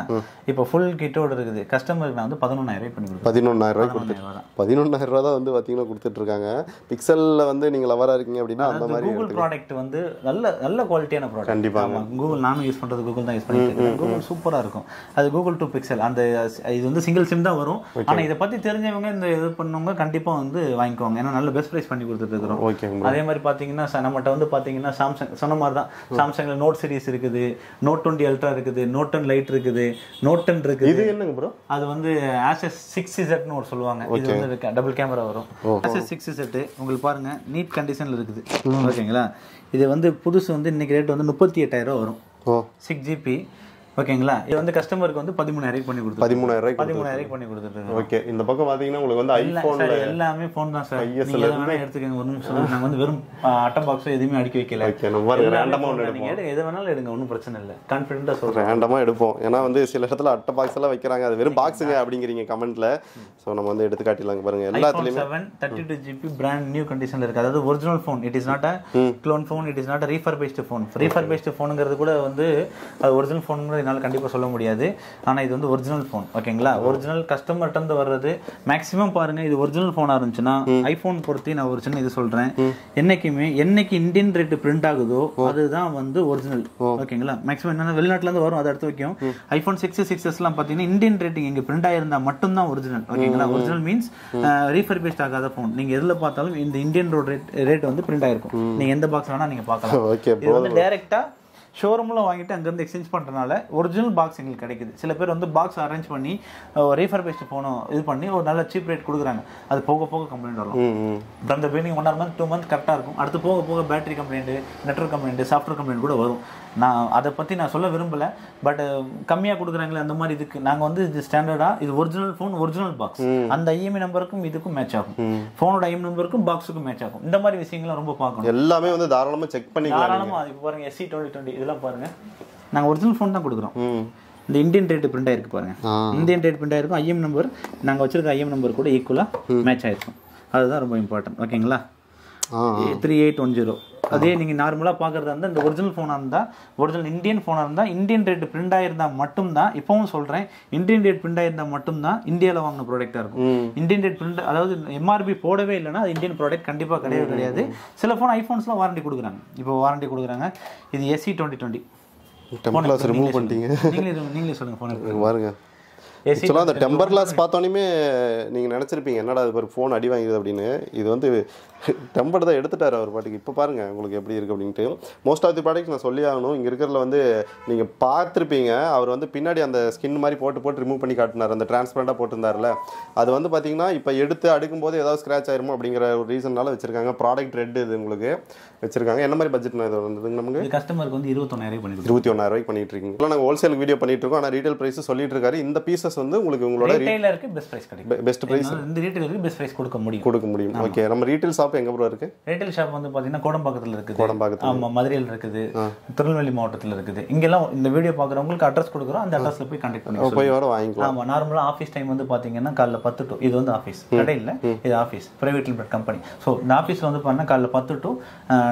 இப்போ ஃபுல் கிட்டோட இருக்குது. கஸ்டமருக்கு நான் வந்து பதினொன்றாயிரம் ரூபாய் பண்ணி கொடுத்தேன். பதினொன்றாயிரம் ரூபாய் கொடுத்தேன். பதினொன்றாயிரம் ரூபாய் தான் வந்து பாத்தீங்கன்னா கொடுத்துட்டு இருக்காங்க. Pixelல வந்து நீங்க லவரா இருக்கீங்க அப்படினா அந்த மாதிரி Google ப்ராடக்ட் வந்து நல்ல நல்ல குவாலிட்டியான ப்ராடக்ட். கண்டிப்பா. Google நானும் யூஸ் பண்றது Google தான் யூஸ் பண்ணிட்டு இருக்கேன். Google சூப்பரா இருக்கும். அது Google two Pixel அந்த இது வந்து சிங்கிள் சிம் தான் வரும். ஆனா இத பத்தி தெரிஞ்சவங்க இந்த இது பண்ணவங்க கண்டிப்பா வந்து வாங்குவாங்க. ஏன்னா நல்ல பெஸ்ட் பிரைஸ் பண்ணி கொடுத்துட்டு இருக்கோம். ஓகேங்க. அதே மாதிரி பாத்தீங்கன்னா நம்மட்ட வந்து பாத்தீங்கன்னா Samsung சொன்ன மாதிரி தான் Samsungல Note series இருக்குது, Note twenty Ultra இருக்குது, Note ten Lite இருக்குது, Note ten இருக்குது. இது என்னங்க bro? அது வந்து Asus six Z னு சொல்லுவாங்க. இது வந்து டபுள் கேமரா வரும். Asus six Z உங்களுக்கு பாருங்க நீட் கண்டிஷன்ல இருக்குது. ஓகேங்களா? இது வந்து புதுசு வந்து இன்னைக்கு ரேட் வந்து முப்பத்தி எட்டாயிரம் ரூபாய் வரும். six G B ஓகேங்களா? இது வந்து கஸ்டமருக்கு வந்து பதிமூணாயிரம் ரூபாய்க்கு பண்ணி கொடுத்து பதிமூணாயிரம் ரூபாய்க்கு பண்ணி கொடுத்துட்டாங்க. ஓகே. இந்த பக்கம் பாத்தீங்கன்னா உங்களுக்கு வந்து ஐபோன்ல எல்லாமே ஃபோன் தான் சார். நீங்க என்ன எடுத்துக்கங்க ஒரு நிமிஷம். நான் வந்து வெறும் அட்ட பாக்ஸ் எதுமே அடிக்க வைக்கல. ஓகே. நம்ம ரேண்டமா ஒன்னு எடுப்போம். எது வேணாலும் எடுங்க, ஒன்னும் பிரச்சனை இல்ல. கான்ஃபிடென்ட்டா சொல்றேன். ரேண்டமா எடுப்போம். ஏன்னா வந்து சில இடத்துல அட்ட பாக்ஸ் எல்லாம் வைக்கறாங்க. அது வெறும் பாக்ஸ்ங்க அப்படிங்கறீங்க கமெண்ட்ல. சோ நம்ம வந்து எடுத்து காட்டிடலாம் பாருங்க. எல்லாத்துலயுமே iPhone seven thirty-two GB brand new கண்டிஷன்ல இருக்கு. அதாவது original phone. It is not a clone phone, it is not a refurbished phone. Refurbished phoneங்கிறது கூட வந்து அது ஒரிஜினல் ஃபோன் என்னால கண்டிப்பா சொல்ல முடியாது. ஆனா இது வந்து ஒரிஜினல் ஃபோன். ஓகேங்களா? ஒரிஜினல் கஸ்டமர் கிட்ட இருந்து வர்றது மேக்ஸிமம் பாருங்க. இது ஒரிஜினல் ஃபோனா இருந்துச்சுன்னா ஐபோன் பொறுத்து நான் ஒரு சின்ன இது சொல்றேன். என்னைக்குமே என்னைக்கு இந்தியன் ரேட் பிரிண்ட் ஆகுதோ அதுதான் வந்து ஒரிஜினல். ஓகேங்களா? மேக்ஸிமம் என்னன்னா வெளிநாட்டுல இருந்து வரும். அதை அடுத்து வைக்கும் ஐபோன் சிக்ஸ் சிக்ஸ் எல்லாம் பாத்தீங்கன்னா இந்தியன் ரேட்டிங் இங்க பிரிண்ட் ஆயிருந்தா மட்டும்தான் ஒரிஜினல். ஓகேங்களா? ஒரிஜினல் மீன்ஸ் ரீஃபர்பிஷ்ட் ஆகாத ஃபோன். நீங்க எதுல பார்த்தாலும் இந்த இந்தியன் ரோட் ரேட் ரேட் வந்து பிரிண்ட் ஆயிருக்கும். நீங்க எந்த பாக்ஸ் வேணா நீங்க பார்க்கலாம். இது வந்து டைரக்டா ஷோரூமில் வாங்கிட்டு அங்கேருந்து எக்ஸ்சேஞ்ச் பண்ணுறதுனால ஒரிஜினல் பாக்ஸ் எங்களுக்கு கிடைக்குது. சில பேர் வந்து பாக்ஸ் அரேஞ்ச் பண்ணி ரீஃபர்பிஷ்ட் ஃபோனோ இது பண்ணி ஒரு நல்ல சீப் ரேட் கொடுக்குறாங்க. அது போக போக கம்ப்ளைண்ட் வரும். அந்த beginning one or month two month கரெக்டாக இருக்கும். அடுத்து போக போக battery complaint, network complaint, software complaint கூட வரும். நான் அதை பற்றி நான் சொல்ல விரும்பலை. பட் கம்மியாக கொடுக்குறாங்களே அந்த மாதிரி இதுக்கு நாங்கள் வந்து இது ஸ்டாண்டர்டாக இது ஒரிஜினல் ஃபோன் ஒரிஜினல் பாக்ஸ் அந்த ஐஎம்இ நம்பருக்கும் இதுக்கும் மேட்ச் ஆகும். ஃபோனோட ஐஎம்இ நம்பருக்கும் பாக்ஸுக்கும் மேட்ச் ஆகும். இந்த மாதிரி விஷயங்கள்லாம் ரொம்ப பார்க்கணும். எல்லாமே வந்து தாராளமாக செக் பண்ணி தாராளமாக இப்போ பாருங்கள் எஸ்சி டுவெண்ட்டி டுவெண்ட்டி இதெல்லாம் பாருங்கள். நாங்கள் ஒரிஜினல் ஃபோன் தான் கொடுக்குறோம். இந்த இந்தியன் ரேட் பிரிண்ட் ஆயிருக்கு பாருங்கள். இந்தியன் ரேட் பிரிண்ட் ஆயிருக்கும். ஐஎம் நம்பர் நாங்கள் வச்சிருக்க ஐஎம் நம்பர் கூட ஈக்குவலாக மேட்ச் ஆயிருக்கும். அதுதான் ரொம்ப இம்பார்ட்டன்ட். ஓகேங்களா? Three eight one zero. அதே நீங்கள் நார்மலாக பார்க்குறதா இருந்தால் இந்த ஒரிஜினல் ஃபோனாக இருந்தால் ஒரிஜினல் இந்தியன் ஃபோனாக இருந்தால் இந்தியன் ரேட் பிரிண்ட் ஆயிருந்தால் மட்டும்தான் இப்போவும் சொல்கிறேன் இந்தியன் ரேட் பிரிண்ட் ஆயிருந்தால் மட்டும்தான் இந்தியாவில் வாங்கின ப்ராடக்டாக இருக்கும். இந்தியன் ரேட் பிரிண்ட் அதாவது எம்ஆர்பி போடவே இல்லைன்னா அது இந்தியன் ப்ராடக்ட் கண்டிப்பாக கிடையாது கிடையாது சில ஃபோன் ஐஃபோன்ஸ்லாம் வாரண்டி கொடுக்குறாங்க. இப்போ வாரண்டி கொடுக்குறாங்க. இது எஸ்சி டுவெண்ட்டி டுவெண்ட்டி ரிமூவ் பண்ணிட்டீங்க. நீங்களே நீங்களே சொல்லுங்கள். ஃபோன் பாருங்க. ஆக்சுவலாக அந்த டெம்பர் கிளாஸ் பார்த்தோன்னே நீங்கள் நினச்சிருப்பீங்க என்னடா அது ஒரு ஃபோன் அடி வாங்கிடுது அப்படின்னு. இது வந்து டெம்பர் தான் எடுத்துட்டார் அவர் பாட்டுக்கு. இப்போ பாருங்கள் உங்களுக்கு எப்படி இருக்குது அப்படின்ட்டு. மோஸ்ட் ஆஃப் தி ப்ராடக்ட் நான் சொல்லி ஆகணும். இங்கே இருக்கிறதுல வந்து நீங்கள் பார்த்துருப்பீங்க. அவர் வந்து பின்னாடி அந்த ஸ்கின் மாதிரி போட்டு போட்டு ரிமூவ் பண்ணி காட்டினார். அந்த டிரான்ஸ்பரண்டாக போட்டிருந்தார்ல அது வந்து பார்த்தீங்கன்னா இப்போ எடுத்து அடுக்கும்போது ஏதாவது ஸ்க்ராச் ஆயிருமோ அப்படிங்கிற ஒரு ரீசனால் வச்சுருக்காங்க. ப்ராடக்ட் ரெட் இது உங்களுக்கு வச்சுருக்காங்க. என்ன மாதிரி பட்ஜெட் நான் இது வந்ததுங்க நமக்கு கஸ்டமருக்கு வந்து இருபத்தொன்னாயிரம் ரூபாய் பண்ணி இருபத்தொன்னாயிரம் ரூபாய்க்கு பண்ணிட்டு இருக்கீங்க. இப்போ நாங்கள் ஹோல்சேல் வீடியோ பண்ணிட்டு இருக்கோம். ஆனால் ரீட்டைல் ப்ரைஸ் சொல்லிட்டு இருக்காரு. இந்த பீசஸ் வந்து உங்களுக்கு உங்களோட ரீட்டைலருக்கு பெஸ்ட் பிரைஸ் கிடைக்கும். பெஸ்ட் பிரைஸ் இந்த ரீட்டைலருக்கு பெஸ்ட் பிரைஸ் கொடுக்க முடியும் கொடுக்க முடியும் ஓகே. நம்ம ரீட்டைல் ஷாப் எங்க ப்ரோ இருக்கு? ரீட்டைல் ஷாப் வந்து பாத்தீங்கன்னா கோடம்பாக்கத்துல இருக்குது. கோடம்பாக்கத்துல ஆமா மதுரையில இருக்குது. திருநெல்வேலி மாவட்டத்துல இருக்குது. இங்கெல்லாம் இந்த வீடியோ பார்க்குறவங்களுக்கு அட்ரஸ் கொடுக்குறோம். அந்த அட்ரஸ்ல போய் கான்டாக்ட் பண்ணிக்கலாம். போய் வர வாங்கிக்கலாம். ஆமா நார்மலா ஆபீஸ் டைம் வந்து பாத்தீங்கன்னா காலைல பத்து டு இது வந்து ஆபீஸ் கடை இல்ல இது office private limited company. So இந்த ஆபீஸ்ல வந்து பாத்தீங்கன்னா காலைல பத்து டு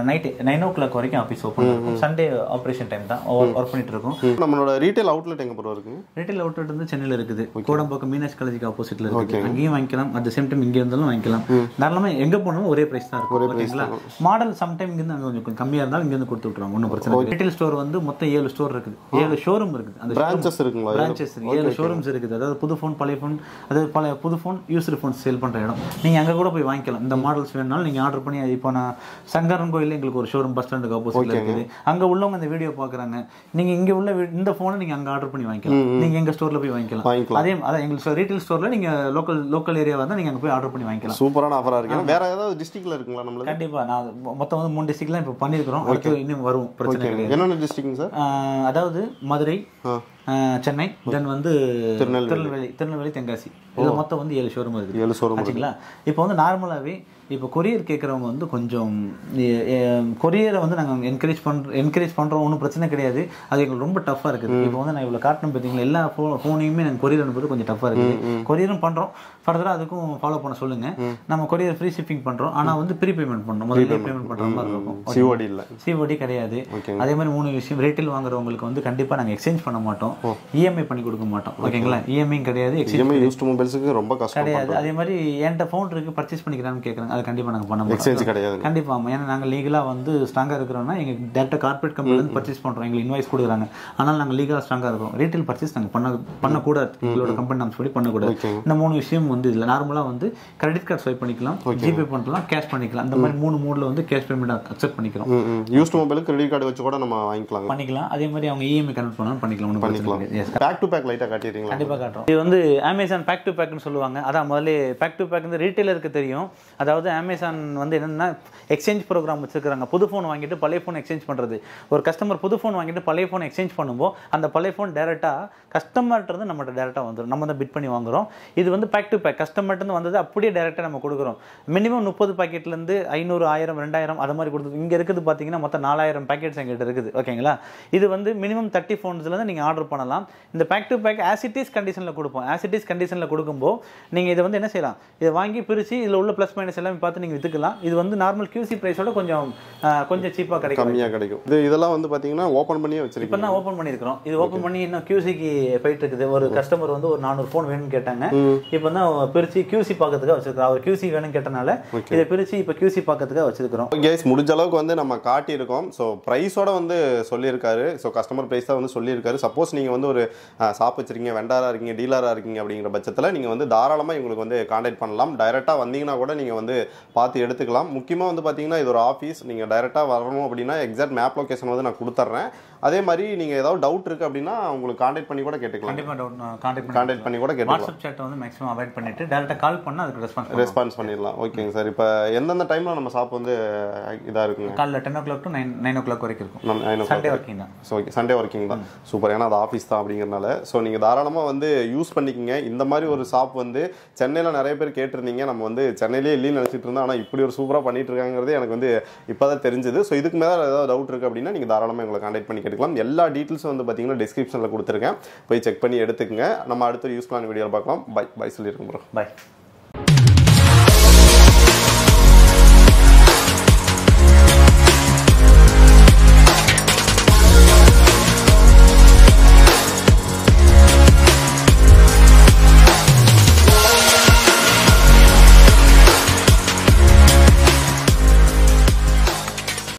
நைட் ஒன்பது மணி வரைக்கும் ஆபீஸ் ஓபன் இருக்கும். சண்டே ஆபரேஷன் டைம் தான் வர்க் பண்ணிட்டு இருக்கோம். நம்மளோட ரீட்டைல் அவுட்லெட் எங்க ப்ரோ இருக்கு? ரீட்டைல் அவுட்லெட் வந்து சென்னை இருக்குது. கோடம்பாக்கம் மீனாஸ் காலேஜுக்கு ஆப்போசிட்ல இருக்கு. அங்கேயும் வாங்கிக்கலாம். அட் தி சேம் டைம் இங்க இருந்தாலும் வாங்கிக்கலாம். தாராளமா எங்க போனாலும் ஒரே பிரைஸ் தான் இருக்கும். ஓகேங்களா? மாடல் சம்டைம் இங்க இருந்து கொஞ்சம் கொஞ்சம் கம்மியா இருந்தாலும் இங்க இருந்து கொடுத்து விட்டுருவாங்க. ஒன்னும் பிரச்சனை இல்லை. ரீட்டைல் ஸ்டோர் வந்து மொத்தம் ஏழு ஸ்டோர் இருக்குது. ஏழு ஷோரூம் இருக்குது. அந்த பிரான்ச்சஸ் இருக்குங்களா? பிரான்ச்சஸ் ஏழு ஷோரூம்ஸ் இருக்குது. அதாவது புது ஃபோன் பழைய ஃபோன் அதாவது பழைய புது ஃபோன் யூஸ்டு ஃபோன் சேல் பண்ற இடம். நீங்க அங்க கூட போய் வாங்கிக்கலாம். இந்த மாடல்ஸ் வேணாலும் நீங்க ஆர்டர் பண்ணி இப்போ நான் சங்கரன் கோயில எங்களுக்கு ஒரு ஷோரூம் பஸ் ஸ்டாண்டுக்கு ஆப்போசிட்ல இருக்குது. அங்க உள்ளவங்க இந்த வீடியோ பாக்குறாங்க. நீங்க இங்க உள்ள இந்த போனை நீங்க அங்க ஆர்டர் பண்ணி வாங்கிக்கலாம். நீங்க எங்க ஸ்டோர்ல போய் வாங்கிக்கலாம். அதே அதான் எங்க ரீட்டைல் ஸ்டோர்ல நீங்க லோக்கல் லோக்கல் ஏரியா வந்து நீங்க அங்க போய் ஆர்டர் பண்ணி வாங்கிக்கலாம். சூப்பரான ஆஃபரா இருக்கு. வேற ஏதாவது டிஸ்ட்ரிக்ட்ல இருக்குங்களா நம்மளுக்கு? கண்டிப்பா நான் மொத்தம் வந்து மூணு டிஸ்ட்ரிக்ட்லாம் இப்போ பண்ணிருக்கோம். அடுத்து இன்னும் வரும். பிரச்சனை இல்லை. என்னென்ன டிஸ்ட்ரிக்ட் சார்? அதாவது Madurai, Chennai, then one the Tirunelveli, Tirunelveli, Tenkasi. This மொத்தம் வந்து seven showroom இருக்கு. seven showroom இருக்குங்களா? இப்போ வந்து நார்மலாவே இப்போ courier கேக்குறவங்க வந்து கொஞ்சம் courier வந்து நாங்க encourage பண்ற encourage பண்றோம் ஒண்ணு பிரச்சனை கிடையாது. அது உங்களுக்கு ரொம்ப டஃபா இருக்குது. இப்போ வந்து நான் இவ்ளோ காட்டணும் பாத்தீங்களா எல்லா ஃபோனையுமே நான் courier அனுப்புறது கொஞ்சம் டஃபா இருக்கு. courierம் பண்றோம். ஃபர்தரா அதுக்கும் ஃபாலோ பண்ண சொல்லுங்க. நம்ம courier free shipping பண்றோம். ஆனா வந்து pre payment பண்ணனும். முதல்ல பேமெண்ட் பண்ற மாதிரி இருக்கும். C O D இல்ல. C O D கிடையாது. அதே மாதிரி மூணு விஷயம் ரீட்டைல் வாங்குறவங்களுக்கு வந்து கண்டிப்பா நாங்க எக்ஸ்சேஞ்ச் பண்ண மாட்டோம். E M I பண்ணி கொடுக்க மாட்டோம். ஓகேங்களா? E M I கிடையாது. E M I used mobile ரொம்ப கஷ்டமா இருக்கு. அதே மாதிரி என்ட ஃபோன் இருக்கு பர்சேஸ் பண்ணிக்கறானு கேக்குறாங்க. அது கண்டிப்பா நாங்க பண்ண மாட்டோம். எக்ஸ்சேஞ்ச் கிடையாது. கண்டிப்பா ஆமா. ஏன்னா நாங்க லீகலா வந்து ஸ்ட்ராங்கா இருக்கறோம்னா எங்க டைரக்ட் கார்ப்பரேட் கம்பெனில இருந்து பர்சேஸ் பண்றோம். எங்க இன்வாய்ஸ் கொடுக்குறாங்க. ஆனாலும் நாங்க லீகலா ஸ்ட்ராங்கா இருக்கோம். ரீட்டைல் பர்சேஸ் நாங்க பண்ண பண்ண கூடாது. எங்களோட கம்பெனி நாம சொல்லி பண்ண கூடாது. இந்த மூணு விஷயம் வந்து இதுல நார்மலா வந்து கிரெடிட் கார்டு ஸ்வைப் பண்ணிக்கலாம், ஜிபே பண்ணலாம், கேஷ் பண்ணிக்கலாம். இந்த மாதிரி மூணு மோட்ல வந்து கேஷ் பேமெண்ட் அக்செப்ட் பண்ணிக்கிறோம். யூஸ்ட் மொபைல் கிரெடிட் கார்டு வச்சு கூட நம்ம வாங்கிக்கலாம். பண்ணிக்கலாம். அதே மாதிரி அவங்க E M I கனெக்ட் பண்ணலாம் பண்ணிக்கலாம். ஒண்ணு பண்ணிக்கலாம். பேக் டு பேக் லைட்டா காட்டிறீங்களா? கண்டிப்பா காட்டுறோம். இது வந்து Amazon பேக் டு பேக்னு சொல்லுவாங்க. அதான் முதல்ல பேக் டு பேக் வந்து ரீட்டைலருக்கு தெரியும். அதாவது அமேசான் வந்து என்னன்னா எக்ஸ்சேஞ்ச் ப்ரோக்ராம் வச்சிருக்காங்க. புது ஃபோன் வாங்கிட்டு பழைய ஃபோன் எக்ஸ்சேஞ்ச் பண்ணுறது. ஒரு கஸ்டமர் புது ஃபோன் வாங்கிட்டு பழைய ஃபோன் எக்ஸ்சேஞ்ச் பண்ணும்போது அந்த பழைய ஃபோன் டேரெக்டாக கஸ்டமர்கிட்டருந்து நம்மகிட்ட டேரெக்டாக வந்துடும். நம்ம தான் பிட் பண்ணி வாங்குகிறோம். இது வந்து பேக் டு பேக் கஸ்டமர்கிட்டருந்து வந்தது அப்படியே டேரெக்டாக நம்ம கொடுக்குறோம். மினிமம் முப்பது பாக்கெட்லேருந்து ஐநூறு ஆயிரம் ரெண்டாயிரம் அது மாதிரி கொடுத்து இங்கே இருக்குது பார்த்தீங்கன்னா மொத்தம் நாலாயிரம் பேக்கெட்ஸ் எங்கிட்ட இருக்குது. ஓகேங்களா? இது வந்து மினிமம் தேர்ட்டி ஃபோன்ஸ்லேருந்து நீங்கள் ஆர்டர் பண்ணலாம். இந்த பேக் டு பேக் ஆசிட்டிஸ் கண்டிஷனில் கொடுப்போம். ஆசிட்டிஸ் கண்டிஷனில் கொடுக்கும்போது நீங்க இத வந்து என்ன செய்யலாம், இத வாங்கி பிரிச்சி இதுல உள்ள பிளஸ் மைனஸ் எல்லாம் பார்த்து நீங்க வித்துக்கலாம். இது வந்து நார்மல் Q C பிரைஸோட கொஞ்சம் கொஞ்சம் சீப்பா கிடைக்கும், கம்மியா கிடைக்கும். இது இதெல்லாம் வந்து பாத்தீங்கன்னா ஓபன் பண்ணியே வச்சிருக்கோம். இப்போ நான் ஓபன் பண்ணியிருக்கோம். இது ஓபன் பண்ணி இன்னும் Q C க்கு போயிட்டு இருக்குது. ஒரு கஸ்டமர் வந்து ஒரு நானூறு ஃபோன் வேணும்னு கேட்டாங்க. இப்போ நான் பிரிச்சி Q C பார்க்கிறதுக்கு வச்சிருக்கோம். அவர் Q C வேணும்னு கேட்டனால இத பிரிச்சி இப்போ Q C பார்க்கிறதுக்கு வச்சிருக்கோம். गाइस முடிஞ்ச அளவுக்கு வந்து நம்ம காட்டி இருக்கோம். சோ பிரைஸோட வந்து சொல்லி இருக்காரு. சோ கஸ்டமர் பிரைஸ் தான் வந்து சொல்லி இருக்காரு. சப்போஸ் நீங்க வந்து ஒரு ஷாப் வச்சிருக்கீங்க, வெண்டரா இருக்கீங்க, டீலரா இருக்கீங்க அப்படிங்கற பட்ச நீங்க வந்து தாராளமா உங்களுக்கு வந்து கான்டாக்ட் பண்ணலாம். டைரக்டா வந்தீங்கன்னா கூட நீங்க வந்து பார்த்து எடுத்துக்கலாம். முக்கியமா வந்து பாத்தீங்கன்னா இது ஒரு ஆபீஸ். நீங்க டைரக்டா வரணும் அப்படின்னா எக்ஸாக்ட் மேப் லொகேஷன் வந்து நான் கொடுத்துறேன். அதே மாதிரி நீங்க ஏதாவது டவுட் இருக்கு அப்படின்னா உங்களுக்கு கான்டாக்ட் பண்ணி கூட கேட்கலாம். கண்டிப்பா டவுட் கான்டாக்ட் கான்டாக்ட் பண்ணி கூட கேட்கலாம். வாட்ஸ்அப் chat வந்து மேக்ஸिमम அவாய்ட் பண்ணிட்டு டைரக்டா கால் பண்ணா அதுக்கு ரெஸ்பான்ஸ் ரெஸ்பான்ஸ் பண்ணிரலாம். ஓகேங்க சார். இப்போ என்னென்ன டைம்ல நம்ம ஷாப் வந்து இதா இருக்குங்க? காலைல ten o'clock to nine o'clock வரைக்கும் இருக்கும். சண்டே வர்க்கிங் தான். சோ சண்டே வர்க்கிங் தான். சூப்பர். ஏன்னா அது ஆபீஸ் தான் அப்படிங்கறனால சோ நீங்க தாராளமா வந்து யூஸ் பண்ணிக்கங்க. இந்த மாதிரி ஒரு ஷாப் வந்து சென்னையில நிறைய பேர் கேட்டிருந்தீங்க. நம்ம வந்து சென்னையிலே இல்லைன்னு நினைச்சிட்டு இருந்தோம். ஆனா இப்படி ஒரு சூப்பரா பண்ணிட்டு இருக்காங்கிறது எனக்கு வந்து இப்பதான் தெரிஞ்சது. ஸோ இதுக்கு மேல ஏதாவது டவுட் இருக்கு அப்படின்னா நீங்க தாராளமா எங்களை கான்டாக்ட் பண்ணி கேட்டுக்கலாம். எல்லா டீட்டெயில்ஸும் வந்து பாத்தீங்கன்னா டிஸ்கிரிப்ஷன்ல கொடுத்துருக்கேன். போய் செக் பண்ணி எடுத்துக்கங்க. நம்ம அடுத்த யூஸ்ஃபுல்லான வீடியோ பார்க்கலாம். பை பை சொல்லியிருக்கோம் ப்ரோ. பை.